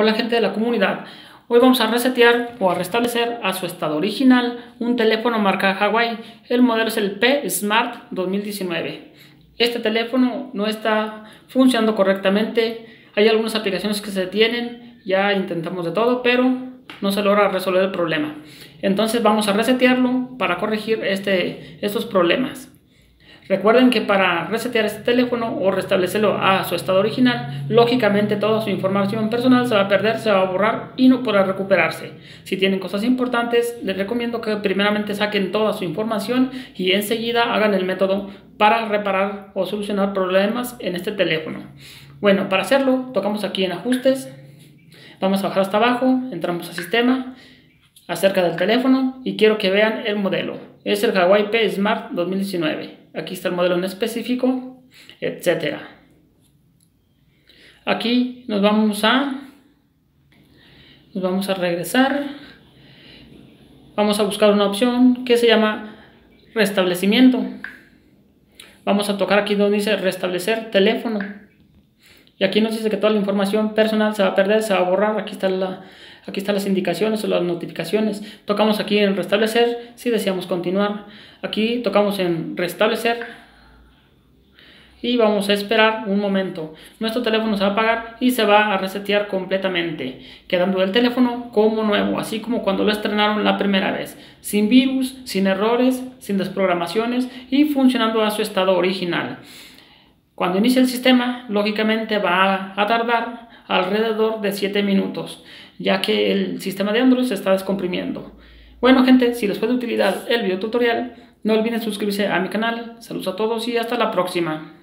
Hola gente de la comunidad, hoy vamos a resetear o a restablecer a su estado original un teléfono marca Huawei. El modelo es el P Smart 2019. Este teléfono no está funcionando correctamente, hay algunas aplicaciones que se detienen, ya intentamos de todo pero no se logra resolver el problema. Entonces vamos a resetearlo para corregir estos problemas. Recuerden que para resetear este teléfono o restablecerlo a su estado original, lógicamente toda su información personal se va a perder, se va a borrar y no podrá recuperarse. Si tienen cosas importantes, les recomiendo que primeramente saquen toda su información y enseguida hagan el método para reparar o solucionar problemas en este teléfono. Bueno, para hacerlo, tocamos aquí en ajustes, vamos a bajar hasta abajo, entramos a sistema, acerca del teléfono y quiero que vean el modelo. Es el Huawei P Smart 2019. Aquí está el modelo en específico, etcétera. Aquí nos vamos a regresar. Vamos a buscar una opción que se llama restablecimiento. Vamos a tocar aquí donde dice restablecer teléfono. Y aquí nos dice que toda la información personal se va a perder, se va a borrar. Aquí están las indicaciones o las notificaciones. Tocamos aquí en restablecer si deseamos continuar. Aquí tocamos en restablecer y vamos a esperar un momento. Nuestro teléfono se va a apagar y se va a resetear completamente, quedando el teléfono como nuevo, así como cuando lo estrenaron la primera vez, sin virus, sin errores, sin desprogramaciones y funcionando a su estado original. Cuando inicie el sistema, lógicamente va a tardar alrededor de 7 minutos, ya que el sistema de Android se está descomprimiendo. Bueno gente, si les fue de utilidad el video tutorial, no olviden suscribirse a mi canal. Saludos a todos y hasta la próxima.